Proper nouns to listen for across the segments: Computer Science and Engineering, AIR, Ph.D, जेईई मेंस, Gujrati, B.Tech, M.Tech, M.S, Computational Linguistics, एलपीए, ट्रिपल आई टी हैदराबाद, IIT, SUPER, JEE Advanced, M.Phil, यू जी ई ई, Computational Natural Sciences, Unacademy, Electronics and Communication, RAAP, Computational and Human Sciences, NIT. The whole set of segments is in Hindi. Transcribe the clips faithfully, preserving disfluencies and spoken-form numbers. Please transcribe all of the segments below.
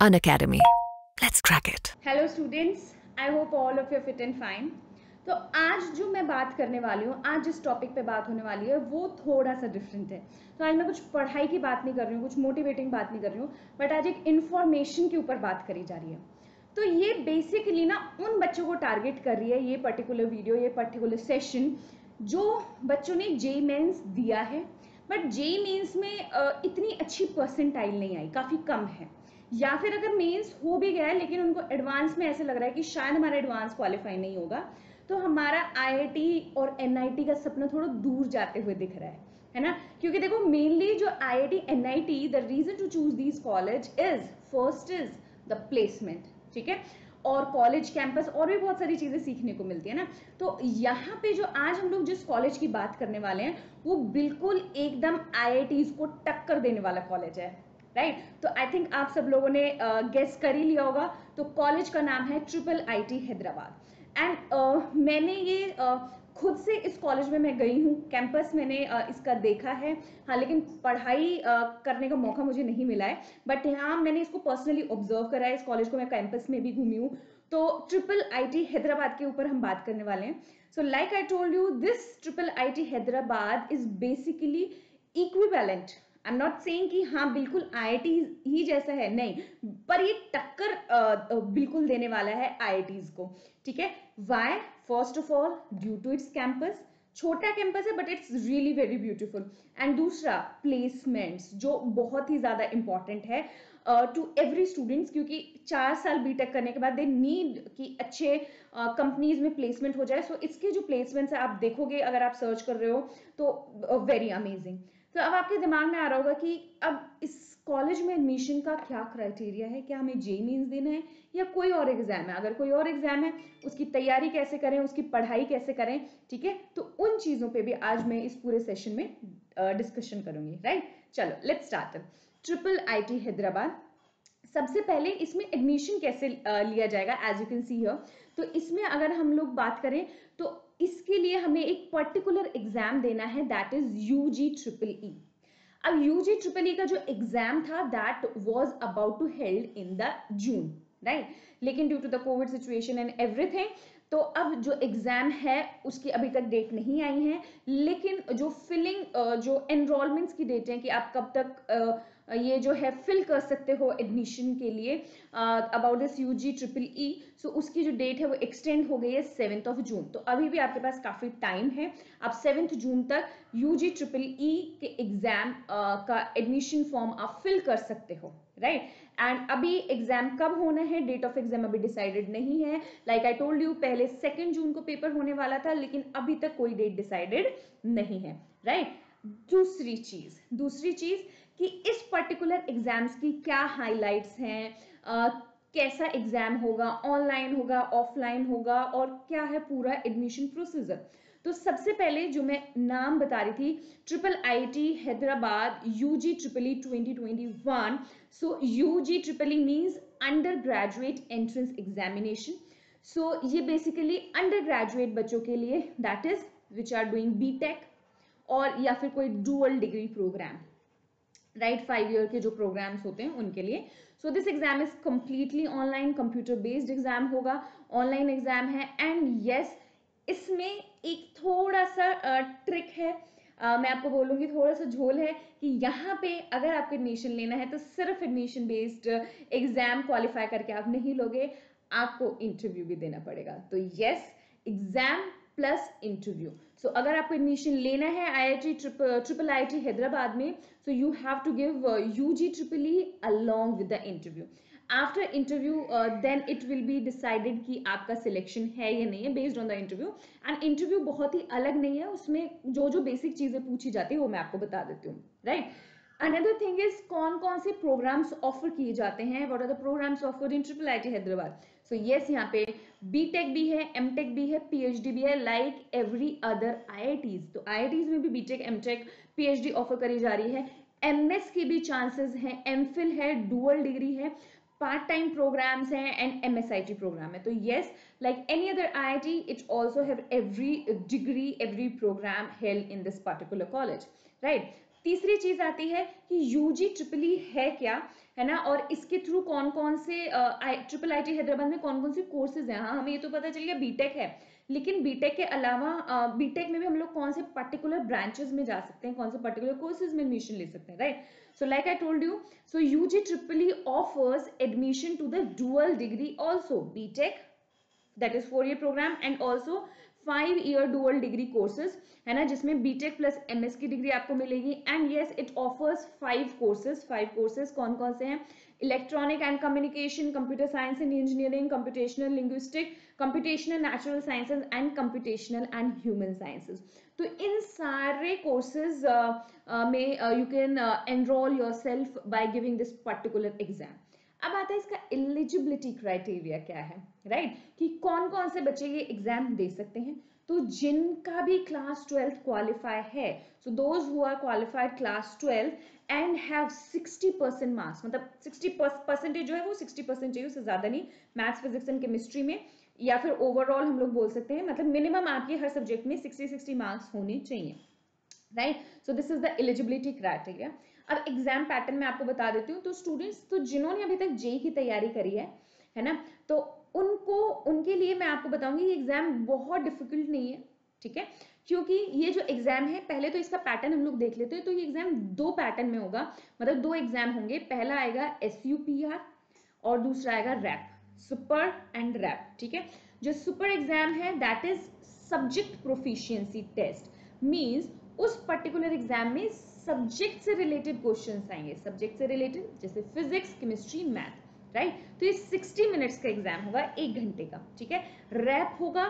Unacademy. Let's crack it. Hello students, I hope all of you are fit and fine. तो आज जो मैं बात करने वाली हूँ, आज जिस टॉपिक पे बात होने वाली है वो थोड़ा सा डिफरेंट है। तो आज मैं कुछ पढ़ाई की बात नहीं कर रही हूँ, कुछ मोटिवेटिंग बात नहीं कर रही हूँ, बट आज एक इन्फॉर्मेशन के ऊपर बात करी जा रही है। तो ये बेसिकली ना उन बच्चों को टारगेट कर रही है ये पर्टिकुलर वीडियो, ये पर्टिकुलर सेशन, जो बच्चों ने जेईई मेंस दिया है बट जेईई मेंस में इतनी अच्छी परसेंटाइल नहीं आई, काफ़ी कम है, या फिर अगर मेंस हो भी गया है लेकिन उनको एडवांस में ऐसे लग रहा है कि शायद हमारा एडवांस क्वालिफाई नहीं होगा। तो हमारा आई आई टी और एन आई टी का सपना थोड़ा दूर जाते हुए दिख रहा है, है ना। क्योंकि देखो मेनली जो I I T N I T, the reason to choose these college is first is the placement, ठीक है, और कॉलेज कैंपस और भी बहुत सारी चीज़ें सीखने को मिलती है ना। तो यहाँ पे जो आज हम लोग जिस कॉलेज की बात करने वाले हैं वो बिल्कुल एकदम आई आई टीज़ को टक्कर देने वाला कॉलेज है, राइट। तो आई थिंक आप सब लोगों ने गेस uh, कर ही लिया होगा। तो कॉलेज का नाम है ट्रिपल आई टी हैदराबाद। And uh, मैंने ये uh, खुद से इस कॉलेज में मैं गई हूँ, कैंपस मैंने uh, इसका देखा है, हाँ, लेकिन पढ़ाई uh, करने का मौका मुझे नहीं मिला है, बट हाँ मैंने इसको पर्सनली ऑब्जर्व करा है, इस कॉलेज को मैं कैंपस में भी घूमी हूँ। तो ट्रिपल आई टी हैदराबाद के ऊपर हम बात करने वाले हैं। So like I told you, this ट्रिपल आई टी हैदराबाद is basically equivalent, I am not saying कि हाँ बिल्कुल आई आई टी ही जैसा है, नहीं, पर ये टक्कर uh, बिल्कुल देने वाला है आई आई टीज को, ठीक है। Why? First of all due to its campus, छोटा कैंपस है but it's really very beautiful. And दूसरा प्लेसमेंट्स, जो बहुत ही ज़्यादा इम्पॉर्टेंट है टू एवरी स्टूडेंट्स, क्योंकि चार साल बीटेक करने के बाद दे नीड कि अच्छे कंपनीज uh, में प्लेसमेंट हो जाए। सो so, इसके जो प्लेसमेंट्स हैं आप देखोगे अगर आप सर्च कर रहे हो तो वेरी uh, अमेजिंग। तो अब आपके दिमाग में आ रहा होगा कि अब इस कॉलेज में एडमिशन का क्या क्राइटेरिया है, क्या हमें जेईई मेंस देना है या कोई और एग्जाम है, अगर कोई और एग्जाम है उसकी तैयारी कैसे करें, उसकी पढ़ाई कैसे करें, ठीक है। तो उन चीज़ों पे भी आज मैं इस पूरे सेशन में डिस्कशन करूंगी, राइट। चलो let's start. ट्रिपल आई टी हैदराबाद, सबसे पहले इसमें एडमिशन कैसे लिया जाएगा, as you can see here. तो इसमें अगर हम लोग बात करें तो इसके लिए हमें एक पर्टिकुलर एग्जाम देना है, that is यू जी ई ई। अब यू जी ई ई का जो एग्जाम था that was about to held in the June, right, लेकिन due to the Covid situation and everything, तो अब जो एग्जाम है उसकी अभी तक डेट नहीं आई है, लेकिन जो फिलिंग, जो एनरोलमेंट्स की डेट है कि आप कब तक ये जो है फिल कर सकते हो एडमिशन के लिए about this यू जी ई ई, so उसकी जो डेट है वो एक्सटेंड हो गई है सेवन्थ ऑफ जून। तो अभी भी आपके पास काफ़ी टाइम है, आप सेवन्थ जून तक यू जी ई ई के एग्ज़ाम uh, का एडमिशन फॉर्म आप फिल कर सकते हो, राइट right? एंड अभी एग्जाम कब होना है, डेट ऑफ एग्जाम अभी डिसाइडेड नहीं है। लाइक आई टोल्ड यू, पहले सेकेंड जून को पेपर होने वाला था लेकिन अभी तक कोई डेट डिसाइडेड नहीं है, राइट right? दूसरी चीज़ दूसरी चीज़ कि इस पर्टिकुलर एग्जाम्स की क्या हाइलाइट्स हैं, आ, कैसा एग्जाम होगा, ऑनलाइन होगा, ऑफलाइन होगा, और क्या है पूरा एडमिशन प्रोसीजर। तो सबसे पहले जो मैं नाम बता रही थी, ट्रिपल आई टी हैदराबाद यू जी ई ई twenty twenty one. So यू जी ई ई means under graduate entrance examination. So ये बेसिकली अंडर ग्रेजुएट बच्चों के लिए, that is which are doing B tech और या फिर कोई dual degree program, right, five year के जो प्रोग्राम्स होते हैं उनके लिए। So this exam is completely online, computer based exam होगा, ऑनलाइन एग्जाम है। एंड येस, इसमें एक थोड़ा सा ट्रिक है, uh, मैं आपको बोलूँगी, थोड़ा सा झोल है कि यहाँ पे अगर आपको एडमिशन लेना है तो सिर्फ एडमिशन बेस्ड एग्ज़ाम क्वालिफाई करके आप नहीं लोगे, आपको इंटरव्यू भी देना पड़ेगा। तो yes, exam plus interview. So अगर आपको एडमिशन लेना है I I T ट्रिपल आई टी हैदराबाद में, so you have to give यू जी ई ई along with the interview. After interview then it will be decided कि आपका सिलेक्शन है या नहीं है, based on the interview. And interview बहुत ही अलग नहीं है, उसमें जो जो बेसिक चीज़ें पूछी जाती है वो मैं आपको बता देती हूँ, राइट। अनदर थिंग इज कौन कौन से प्रोग्राम्स ऑफर किए जाते हैं, what are the programs offered in ट्रिपल आई टी हैदराबाद। So yes, यहाँ पे बी टेक भी है, एम टेक भी है, पी एच डी भी है, like every other I I Ts. तो आई आई टीज में भी B tech, M take, P H D offer करी जा रही है। एम एस के भी चांसेज हैं, एम फिल है, डुअल डिग्री है, पार्ट टाइम प्रोग्राम्स हैं, and M S I T program है। तो yes, like any other I I T, it also have every degree, every program held in this particular college, right. तीसरी चीज आती है कि यूजी ट्रिपल ई है क्या, है ना, और इसके थ्रू कौन कौन से ट्रिपल आई टी हैदराबाद में कौन कौन से कोर्सेज हैं। हाँ, हमें ये तो पता चल गया बीटेक है, लेकिन बीटेक के अलावा बीटेक में भी हम लोग कौन से पर्टिकुलर ब्रांचेस में जा सकते हैं, कौन से पर्टिकुलर कोर्सेज में एडमिशन ले सकते हैं, right. So like I told you, so UG triple E offers admission to the dual degree also, B Tech that is four year program and also five year dual degree courses, है ना, जिसमें बीटेक प्लस एमएस की डिग्री आपको मिलेगी। And yes, it offers five courses. Five courses कौन कौन से हैं? Electronic and communication, computer science and engineering, computational linguistic, computational natural sciences and computational and human sciences. तो इन सारे कोर्सेज में you can enrol yourself by giving this particular exam. अब आता है इसका एलिजिबिलिटी क्राइटेरिया क्या है, राइट, कि कौन कौन से बच्चे ये एग्जाम दे सकते हैं। तो जिनका भी क्लास ट्वेल्थ क्वालिफाई है, so those who are qualified class twelfth and have sixty percent marks, मतलब सिक्सटी परसेंटेज जो है वो सिक्सटी परसेंट चाहिए, उससे ज़्यादा नहीं, मैथ्स फिजिक्स एंड केमिस्ट्री में, या फिर ओवरऑल हम लोग बोल सकते हैं, मतलब मिनिमम आपके हर सब्जेक्ट में सिक्सटी सिक्सटी मार्क्स होने चाहिए, right. So this is the eligibility criteria. अब एग्जाम पैटर्न में आपको बता देती हूँ। तो स्टूडेंट्स, तो जिन्होंने अभी तक जेई की तैयारी करी है, है ना, तो उनको उनके लिए मैं आपको बताऊंगी ये एग्जाम बहुत डिफिकल्ट नहीं है, ठीक है, क्योंकि ये जो एग्जाम है, पहले तो इसका पैटर्न हम लोग देख लेते हैं। तो ये एग्जाम दो पैटर्न में होगा, मतलब दो एग्जाम होंगे। पहला आएगा एस यू पी आर और दूसरा आएगा रैप, सुपर एंड रैप, ठीक है। जो सुपर एग्जाम है that is subject proficiency test, means उस पर्टिकुलर एग्जाम में सब्जेक्ट से रिलेटेड क्वेश्चंस आएंगे, सब्जेक्ट से रिलेटेड, जैसे फिजिक्स केमिस्ट्री मैथ, राइट। तो ये सिक्सटी मिनट्स का एग्जाम होगा, एक घंटे का, ठीक है। रैप होगा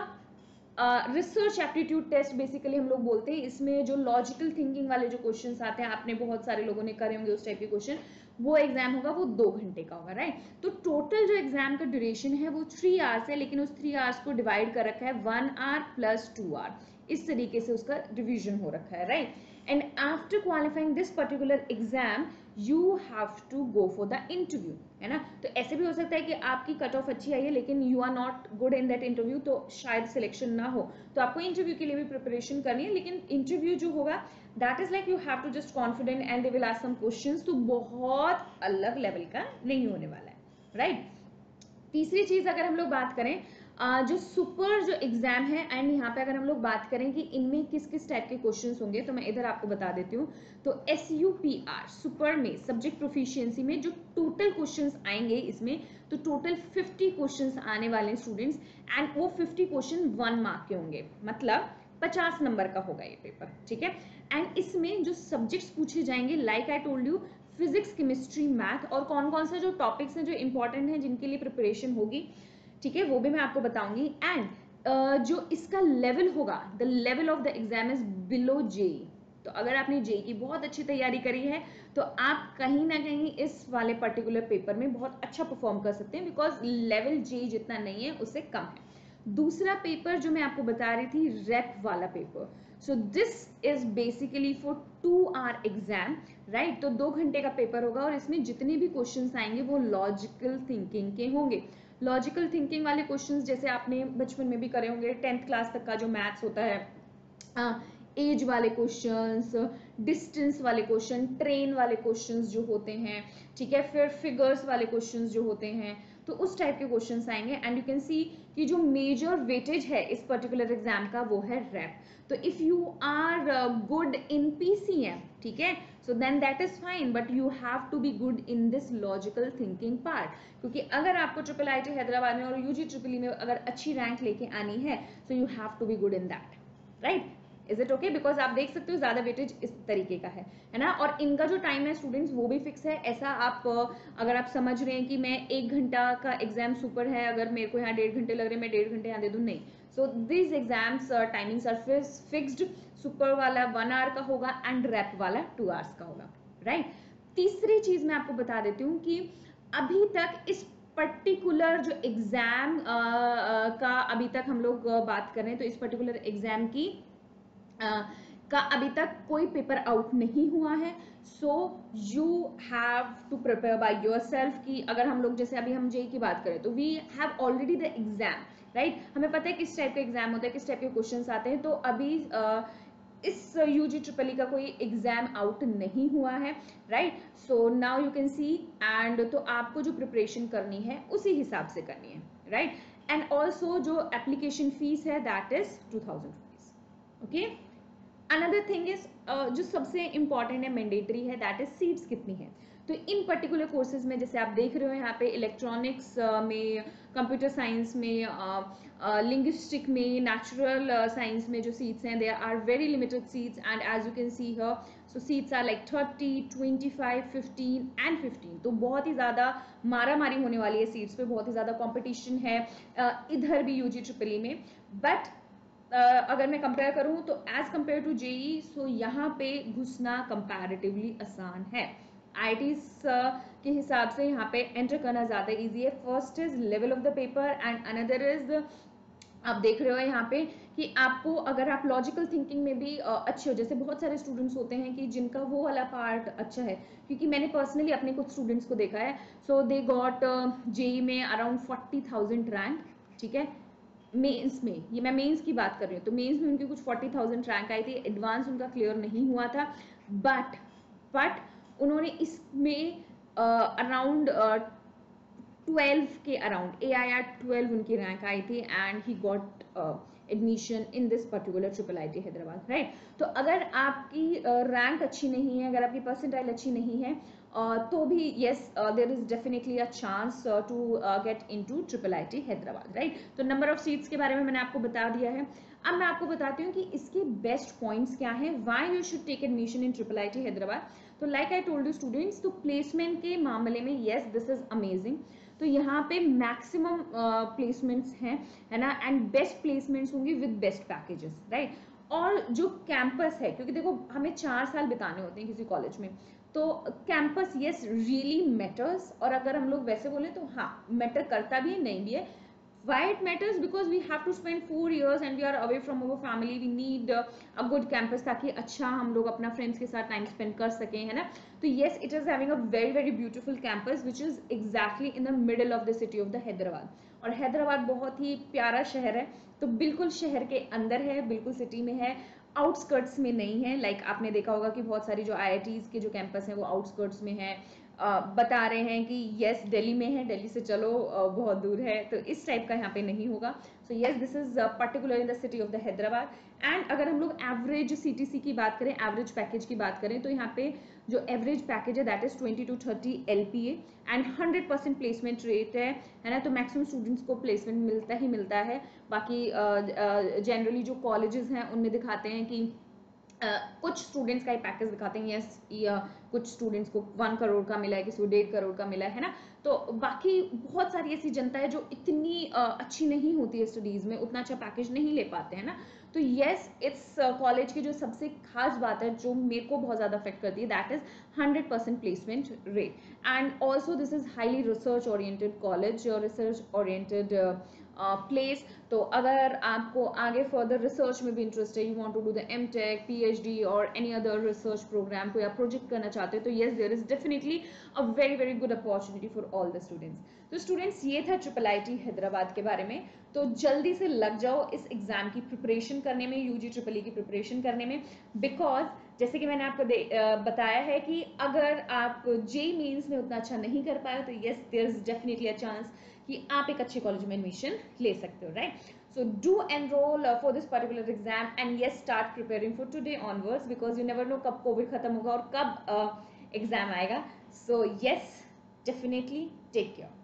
रिसर्च एप्टीट्यूड टेस्ट, बेसिकली हम लोग बोलते हैं। इसमें जो लॉजिकल थिंकिंग वाले जो क्वेश्चंस आते हैं, आपने बहुत सारे लोगों ने करे होंगे उस टाइप के क्वेश्चन, वो एग्जाम होगा, वो दो घंटे का होगा, राइट। तो टोटल जो एग्जाम का ड्यूरेशन है वो थ्री आवर्स है, लेकिन उस थ्री आवर्स को डिवाइड कर रखा है one hour plus two hour, इस तरीके से उसका रिविजन हो रखा है, right. And after qualifying this particular exam you have to go for the interview, है ना। तो ऐसे भी हो सकता है कि आपकी कट ऑफ अच्छी आई है लेकिन you are not good in that interview, तो शायद सिलेक्शन ना हो, तो आपको इंटरव्यू के लिए भी प्रिपरेशन करनी है। लेकिन इंटरव्यू जो होगा that is like you have to just confident and they will ask some questions, तो बहुत अलग लेवल का नहीं होने वाला है, राइट right? तीसरी चीज अगर हम लोग बात करें Uh, जो सुपर जो एग्जाम है, एंड यहाँ पे अगर हम लोग बात करें कि इनमें किस किस टाइप के क्वेश्चंस होंगे, तो मैं इधर आपको बता देती हूँ। तो S U P R SUPR में सब्जेक्ट प्रोफिशिएंसी में जो टोटल क्वेश्चंस आएंगे इसमें, तो टोटल फिफ्टी क्वेश्चंस आने वाले हैं स्टूडेंट्स, एंड वो फिफ्टी क्वेश्चन वन मार्क के होंगे, मतलब पचास नंबर का होगा ये पेपर, ठीक है। एंड इसमें जो सब्जेक्ट्स पूछे जाएंगे, like I told you, physics chemistry math, और कौन कौन से जो टॉपिक्स हैं जो इंपॉर्टेंट हैं जिनके लिए प्रिपरेशन होगी, ठीक है, वो भी मैं आपको बताऊंगी। एंड uh, जो इसका लेवल होगा, the level of the exam is below JEE. तो अगर आपने जेई की बहुत अच्छी तैयारी करी है तो आप कहीं ना कहीं इस वाले पर्टिकुलर पेपर में बहुत अच्छा परफॉर्म कर सकते हैं, बिकॉज लेवल जेई जितना नहीं है उससे कम है। दूसरा पेपर जो मैं आपको बता रही थी, रैप वाला paper, so this is basically for two hour exam, right. तो दो घंटे का पेपर होगा और इसमें जितने भी क्वेश्चन आएंगे वो लॉजिकल थिंकिंग के होंगे। लॉजिकल थिंकिंग वाले क्वेश्चंस जैसे आपने बचपन में भी करे होंगे, टेंथ क्लास तक का जो मैथ्स होता है, एज वाले क्वेश्चंस, डिस्टेंस वाले क्वेश्चन, ट्रेन वाले क्वेश्चंस जो होते हैं, ठीक है, फिर फिगर्स वाले क्वेश्चंस जो होते हैं, तो उस टाइप के क्वेश्चंस आएंगे। एंड यू कैन सी कि जो मेजर वेटेज है इस पर्टिकुलर एग्जाम का वो है रैप। तो if you are good in P C M, ठीक है, so then that is fine, but you have to be good in this logical thinking part, क्योंकि अगर आपको ट्रिपल आई टी हैदराबाद में और यू जी ट्रिपल ई में अगर अच्छी रैंक लेके आनी है, so you have to be good in that, right. Is it okay? Because आप देख सकते हो ज़्यादा वेटेज इस तरीके का है, है ना। और इनका जो टाइम है स्टूडेंट्स वो भी फिक्स है। ऐसा आप अगर आप समझ रहे हैं कि मैं एक घंटा का एग्जाम सुपर है, अगर मेरे को यहाँ डेढ़ घंटे लग रहे हैं, मैं डेढ़ घंटे यहाँ दे दूँ, नहीं। So this exams timings are fixed. Super वाला वन आवर का होगा एंड रैप वाला टू आवर्स का होगा, राइट right? तीसरी चीज़ मैं आपको बता देती हूँ कि अभी तक इस पर्टिकुलर जो एग्ज़ाम का अभी तक हम लोग बात करें तो इस पर्टिकुलर एग्ज़ाम की Uh, का अभी तक कोई पेपर आउट नहीं हुआ है। So you have to prepare by yourself कि अगर हम लोग जैसे अभी हम जेई की बात करें तो we have already the exam, right. हमें पता है किस टाइप का एग्जाम होता है, किस टाइप के क्वेश्चंस आते हैं। तो अभी uh, इस यूजी ट्रिपल ई का कोई एग्जाम आउट नहीं हुआ है, right. So now you can see, and तो आपको जो प्रिपरेशन करनी है उसी हिसाब से करनी है, राइट. एंड ऑल्सो जो एप्लीकेशन फीस है that is two thousand rupees. Okay, another thing is जो सबसे इम्पॉर्टेंट है, मैंडेटरी है, दैट इज सीट्स कितनी है. तो इन पर्टिकुलर कोर्सेज में जैसे आप देख रहे हो यहाँ पे इलेक्ट्रॉनिक्स में, कंप्यूटर साइंस में, लिंग्विस्टिक में, नेचुरल साइंस में जो सीट्स हैं they are very limited seats. And as you can see here, so seats are like thirty, twenty five, fifteen and fifteen. तो बहुत ही ज़्यादा मारा मारी होने वाली है सीट्स पे, बहुत ही ज़्यादा कॉम्पिटिशन है uh, इधर भी यूजी ट्रिपल ई में. बट Uh, अगर मैं कंपेयर करूं तो as compare to JEE, so यहाँ पे घुसना कंपैरेटिवली आसान है. आई आई टी के हिसाब से यहाँ पे एंटर करना ज़्यादा इजी है. First is level of the paper and another is, आप देख रहे हो यहाँ पे कि आपको अगर आप लॉजिकल थिंकिंग में भी uh, अच्छे हो, जैसे बहुत सारे स्टूडेंट्स होते हैं कि जिनका वो वाला पार्ट अच्छा है, क्योंकि मैंने पर्सनली अपने कुछ स्टूडेंट्स को देखा है. सो दे गॉट जेई में अराउंड फोर्टी थाउजेंड रैंक, ठीक है, मेंस में. ये मैं मेंस की बात कर रही हूँ. तो मेंस में उनकी कुछ फोर्टी थाउजेंड रैंक आई थी. एडवांस उनका क्लियर नहीं हुआ था, बट बट उन्होंने इसमें around twelve K around A I R twelve उनकी रैंक आई थी. And he got admission in this particular ट्रिपल आई टी हैदराबाद, right. तो अगर आपकी रैंक uh, अच्छी नहीं है, अगर आपकी परसेंटाइल अच्छी नहीं है, uh, तो भी yes, there is definitely a chance to get in to ट्रिपल आई टी हैदराबाद, right. तो नंबर ऑफ सीट्स के बारे में मैंने आपको बता दिया है. अब मैं आपको बताती हूँ कि इसके बेस्ट पॉइंट्स क्या हैं, why you should take admission in ट्रिपल आई टी हैदराबाद. तो like I told you students, तो प्लेसमेंट के मामले में येस, दिस इज अमेजिंग. तो यहाँ पे मैक्सिमम प्लेसमेंट्स हैं, है ना, एंड बेस्ट प्लेसमेंट्स होंगी विद बेस्ट पैकेजेस, राइट. और जो कैंपस है, क्योंकि देखो हमें चार साल बिताने होते हैं किसी कॉलेज में, तो कैंपस येस रियली मैटर्स. और अगर हम लोग वैसे बोलें तो हाँ, मैटर करता भी है, नहीं भी है. Why it matters? Because we have to spend four years and we are away from our family. We need uh, a good campus ताकि अच्छा हम लोग अपना friends के साथ time spend कर सकें, है ना. तो yes, it is having a very very beautiful campus which is exactly in the middle of the city of the Hyderabad. और हैदराबाद बहुत ही प्यारा शहर है, तो बिल्कुल शहर के अंदर है, बिल्कुल सिटी में है, आउटस्कर्ट्स में नहीं है. लाइक like, आपने देखा होगा कि बहुत सारी जो आई आई टीज़ के जो कैंपस हैं वो आउटस्कर्ट्स में हैं. Uh, बता रहे हैं कि यस दिल्ली में है, दिल्ली से चलो uh, बहुत दूर है, तो इस टाइप का यहाँ पे नहीं होगा. So yes, this is particular in the city of the Hyderabad. And अगर हम लोग एवरेज सीटीसी की बात करें, एवरेज पैकेज की बात करें, तो यहाँ पे जो एवरेज पैकेज है that is twenty two thirty एलपीए and hundred percent placement rate है, है ना. तो मैक्सिमम स्टूडेंट्स को प्लेसमेंट मिलता ही मिलता है. बाकी जनरली uh, uh, जो कॉलेजेस हैं उनमें दिखाते हैं कि Uh, कुछ स्टूडेंट्स का ही पैकेज दिखाते हैं. यस, yes, uh, कुछ स्टूडेंट्स को वन करोड़ का मिला है, किसी को डेढ़ करोड़ का मिला है, है ना. तो बाकी बहुत सारी ऐसी जनता है जो इतनी uh, अच्छी नहीं होती है स्टडीज़ में, उतना अच्छा पैकेज नहीं ले पाते हैं ना. तो येस, इट्स कॉलेज की जो सबसे खास बात है, जो मेरे को बहुत ज़्यादा अफेक्ट करती है, that is hundred percent placement rate. And also this is highly research oriented college, research oriented place. तो अगर आपको आगे फर्दर रिसर्च में भी इंटरेस्ट है, you want to do the M take, P H D और एनी अदर रिसर्च प्रोग्राम को या प्रोजेक्ट करना चाहते हो, तो yes, there is definitely a very very good opportunity for all the students. तो स्टूडेंट्स, ये था ट्रिपल आई टी हैदराबाद के बारे में. तो जल्दी से लग जाओ इस एग्जाम की प्रिपरेशन करने में, यूजी ट्रिपल ई की प्रिपरेशन करने में, बिकॉज जैसे कि मैंने आपको बताया है कि अगर आप जेई मेंस में उतना अच्छा नहीं कर पाए तो yes, there is definitely a chance कि आप एक अच्छे कॉलेज में एडमिशन ले सकते हो, right. So do enrol for this particular exam and yes, start preparing for today onwards, because you never know कब कोविड खत्म होगा और कब एग्जाम uh, आएगा. So yes, definitely take care.